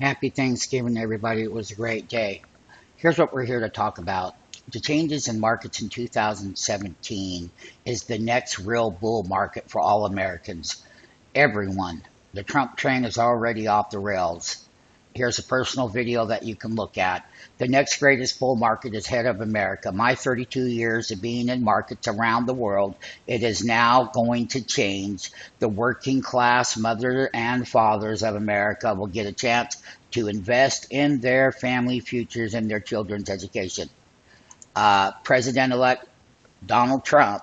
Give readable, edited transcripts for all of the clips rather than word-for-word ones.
Happy Thanksgiving, everybody. It was a great day. Here's what we're here to talk about. The changes in markets in 2017 is the next real bull market for all Americans. Everyone. The Trump train is already off the rails. Here's a personal video that you can look at. The next greatest bull market is ahead of America. My 32 years of being in markets around the world, it is now going to change. The working class mothers and fathers of America will get a chance to invest in their family futures and their children's education. President-elect Donald Trump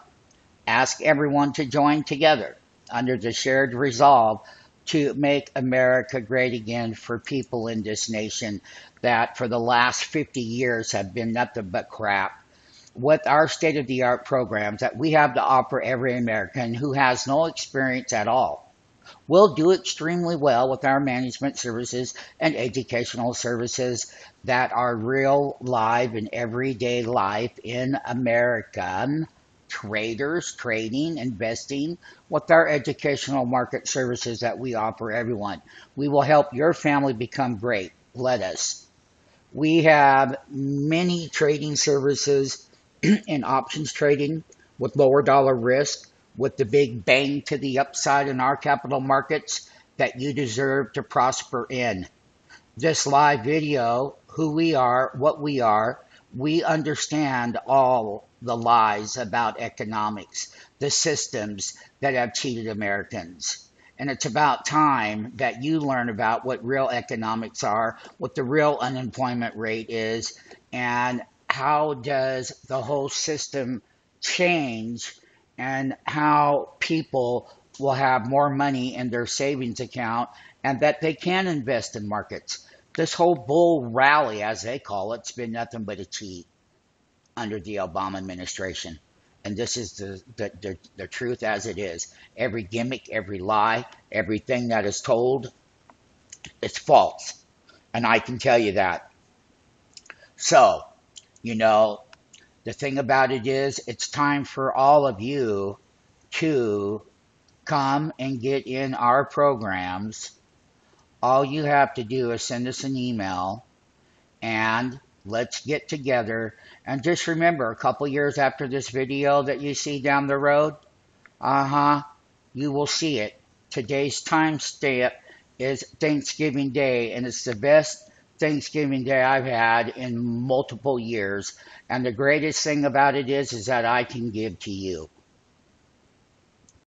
asked everyone to join together under the shared resolve to make America great again for people in this nation that for the last 50 years have been nothing but crap. With our state-of-the-art programs that we have to offer every American who has no experience at all, we'll do extremely well with our management services and educational services that are real, live, and everyday life in America. Traders, trading, investing with our educational market services that we offer everyone. We will help your family become great. Let us. We have many trading services in options trading with lower dollar risk, with the big bang to the upside in our capital markets that you deserve to prosper in. This live video, who we are, what we are, we understand all the lies about economics, the systems that have cheated Americans. And it's about time that you learn about what real economics are, what the real unemployment rate is, and how does the whole system change and how people will have more money in their savings account and that they can invest in markets. This whole bull rally, as they call it, it's been nothing but a cheat under the Obama administration. And this is the truth as it is. Every gimmick, every lie, everything that is told, it's false. And I can tell you that. So, you know, the thing about it is it's time for all of you to come and get in our programs. All you have to do is send us an email and let's get together. And just remember, a couple years after this video that you see down the road, you will see it. Today's timestamp is Thanksgiving Day, and it's the best Thanksgiving Day I've had in multiple years. And the greatest thing about it is that I can give to you.